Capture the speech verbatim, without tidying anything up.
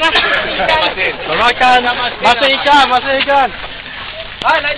Ikan. Tolong ikan. Masuk ikan, masuk ikan.